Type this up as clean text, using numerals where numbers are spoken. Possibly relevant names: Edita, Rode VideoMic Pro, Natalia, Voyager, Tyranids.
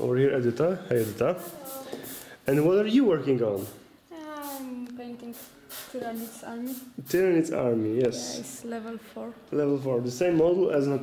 Over here, Edita. Hey, Edita. And what are you working on? I'm painting Tyranids Army. Tyranids Army, yes. Yeah, it's level 4. Level 4, the same model as Natalia.